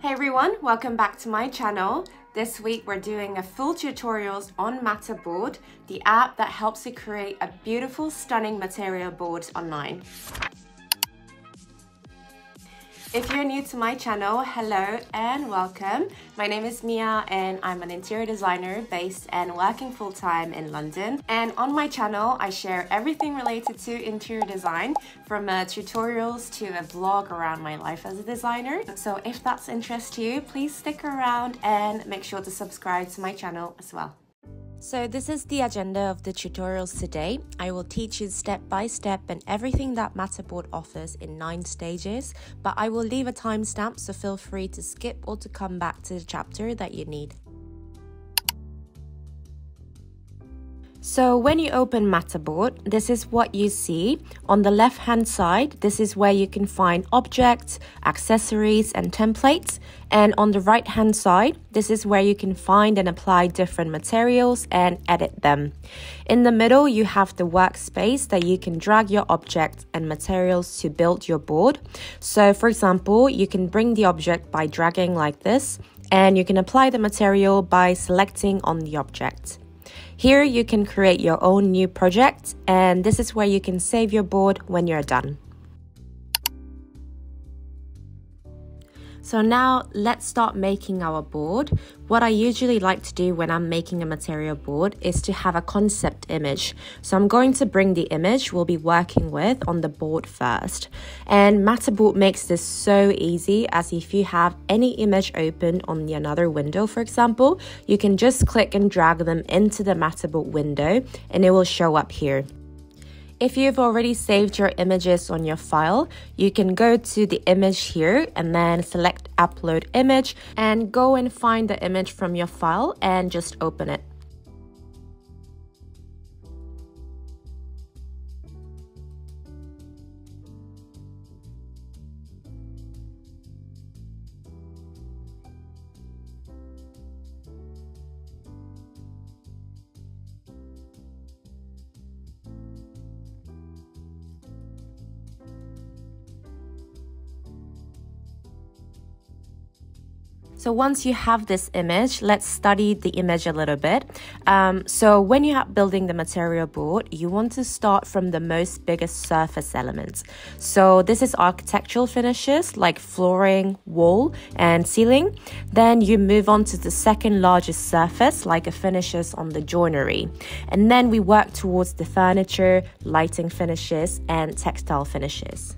Hey everyone, welcome back to my channel. This week we're doing a full tutorials on Mattoboard, the app that helps you create a beautiful, stunning material board online. If you're new to my channel, hello and welcome. My name is Mia and I'm an interior designer based and working full-time in London. And on my channel, I share everything related to interior design, from tutorials to a vlog around my life as a designer. So if that's of interest to you, please stick around and make sure to subscribe to my channel as well. So this is the agenda of the tutorials today. I will teach you step by step and everything that Mattoboard offers in 9 stages, but I will leave a timestamp, so feel free to skip or to come back to the chapter that you need. So when you open Mattoboard, this is what you see. On the left hand side, this is where you can find objects, accessories and templates. And on the right hand side, this is where you can find and apply different materials and edit them. In the middle, you have the workspace that you can drag your objects and materials to build your board. So for example, you can bring the object by dragging like this, and you can apply the material by selecting on the object. Here you can create your own new project, and this is where you can save your board when you're done. So now let's start making our board. What I usually like to do when I'm making a material board is to have a concept image. So I'm going to bring the image we'll be working with on the board first. And Mattoboard makes this so easy, as if you have any image open on another window, for example, you can just click and drag them into the Mattoboard window and it will show up here. If you've already saved your images on your file, you can go to the image here and then select upload image and go and find the image from your file and just open it. So once you have this image, let's study the image a little bit. So when you are building the material board, you want to start from the most biggest surface elements. So this is architectural finishes like flooring, wall and ceiling. Then you move on to the second largest surface, like a finishes on the joinery. And then we work towards the furniture, lighting finishes and textile finishes.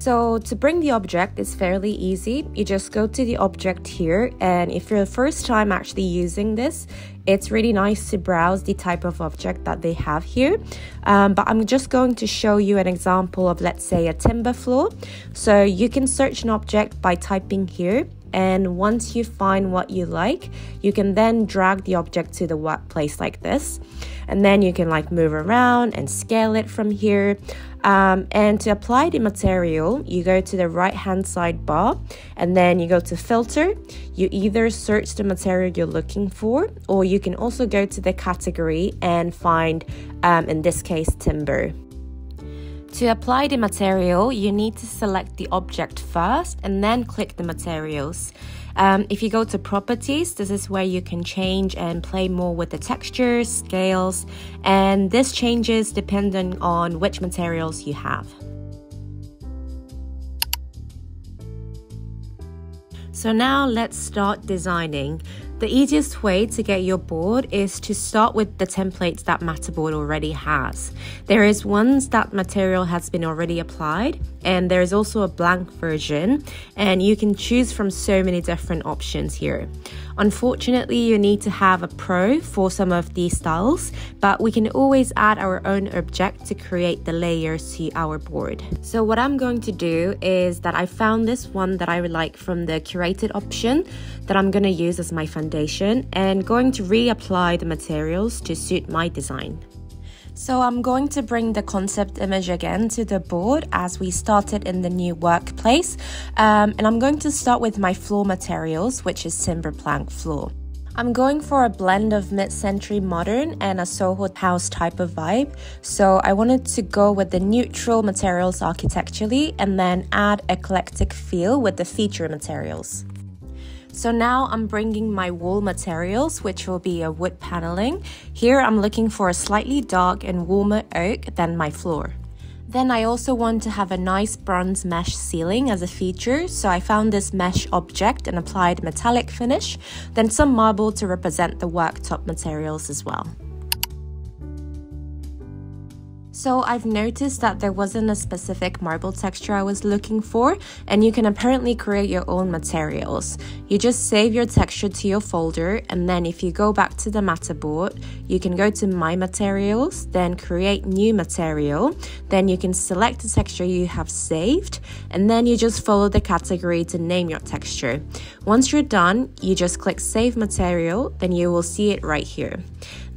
So to bring the object is fairly easy. You just go to the object here, and if you're the first time actually using this, it's really nice to browse the type of object that they have here. But I'm just going to show you an example of, let's say, a timber floor. So you can search an object by typing here, and once you find what you like, you can then drag the object to the workplace like this. And then you can like move around and scale it from here. And to apply the material, you go to the right hand sidebar and then you go to filter. You either search the material you're looking for, or you can also go to the category and find, in this case, timber. To apply the material, you need to select the object first and then click the materials. If you go to properties, this is where you can change and play more with the textures, scales, and this changes depending on which materials you have. So now let's start designing. The easiest way to get your board is to start with the templates that Mattoboard already has. There is ones that material has been already applied, and there is also a blank version, and you can choose from so many different options here. Unfortunately, you need to have a pro for some of these styles, but we can always add our own object to create the layers to our board. So what I'm going to do is that I found this one that I would like from the curated option that I'm going to use as my foundation, and going to reapply the materials to suit my design. So I'm going to bring the concept image again to the board as we started in the new workplace, and I'm going to start with my floor materials, which is timber plank floor. I'm going for a blend of mid-century modern and a Soho house type of vibe, so I wanted to go with the neutral materials architecturally and then add eclectic feel with the feature materials. So now I'm bringing my wall materials, which will be a wood paneling. Here I'm looking for a slightly dark and warmer oak than my floor. Then I also want to have a nice bronze mesh ceiling as a feature, so I found this mesh object and applied metallic finish, then some marble to represent the worktop materials as well. So I've noticed that there wasn't a specific marble texture I was looking for, and you can apparently create your own materials. You just save your texture to your folder, and then if you go back to the Mattoboard, you can go to My Materials, then Create New Material, then you can select the texture you have saved, and then you just follow the category to name your texture. Once you're done, you just click Save Material, then you will see it right here.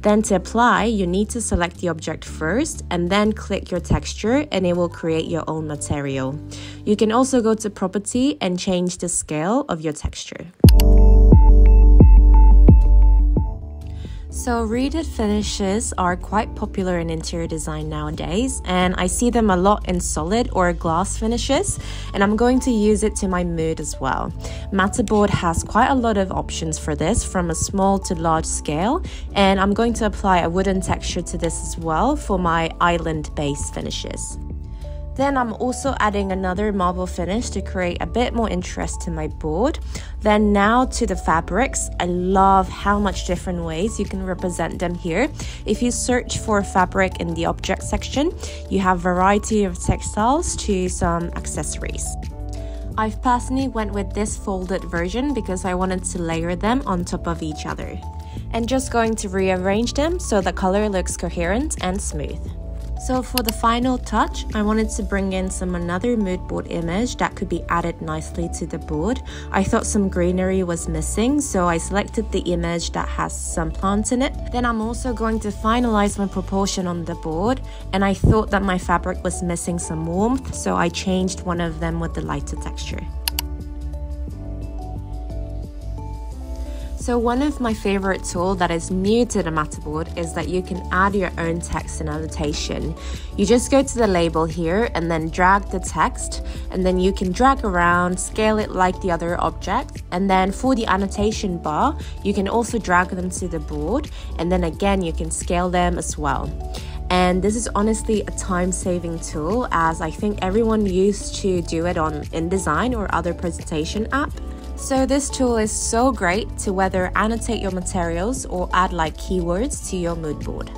Then to apply, you need to select the object first and then click your texture and it will create your own material. You can also go to Property and change the scale of your texture. So reeded finishes are quite popular in interior design nowadays, and I see them a lot in solid or glass finishes, and I'm going to use it to my mood as well. Mattoboard has quite a lot of options for this, from a small to large scale, and I'm going to apply a wooden texture to this as well for my island base finishes. Then I'm also adding another marble finish to create a bit more interest to my board. Then now to the fabrics. I love how much different ways you can represent them here. If you search for fabric in the object section, you have a variety of textiles to some accessories. I've personally went with this folded version because I wanted to layer them on top of each other. And just going to rearrange them so the color looks coherent and smooth. So for the final touch, I wanted to bring in another mood board image that could be added nicely to the board. I thought some greenery was missing, so I selected the image that has some plants in it. Then I'm also going to finalize my proportion on the board, and I thought that my fabric was missing some warmth, so I changed one of them with the lighter texture. So one of my favorite tools that is new to the Mattoboard is that you can add your own text and annotation. You just go to the label here and then drag the text, and then you can drag around, scale it like the other object, and then for the annotation bar, you can also drag them to the board, and then again you can scale them as well. And this is honestly a time-saving tool, as I think everyone used to do it on InDesign or other presentation app. So this tool is so great to whether annotate your materials or add like keywords to your mood board.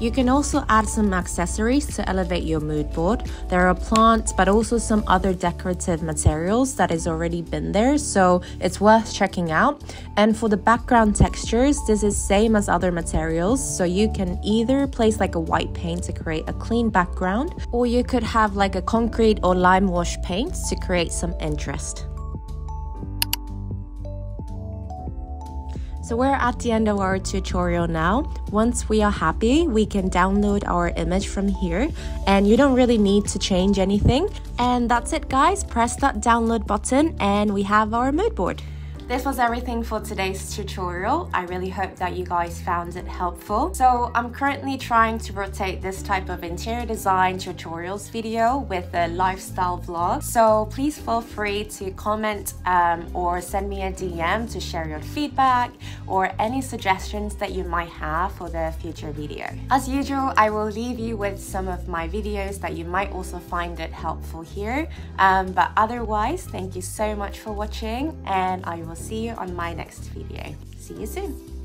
You can also add some accessories to elevate your mood board. There are plants, but also some other decorative materials that has already been there, so it's worth checking out. And for the background textures, this is same as other materials, so you can either place like a white paint to create a clean background, or you could have like a concrete or lime wash paint to create some interest. So we're at the end of our tutorial now. Once we are happy, we can download our image from here, and you don't really need to change anything. And that's it, guys. Press that download button and we have our mood board. This was everything for today's tutorial. I really hope that you guys found it helpful. So I'm currently trying to rotate this type of interior design tutorials video with a lifestyle vlog. So please feel free to comment or send me a DM to share your feedback or any suggestions that you might have for the future video. As usual, I will leave you with some of my videos that you might also find it helpful here. But otherwise, thank you so much for watching, and I will see you on my next video. See you soon!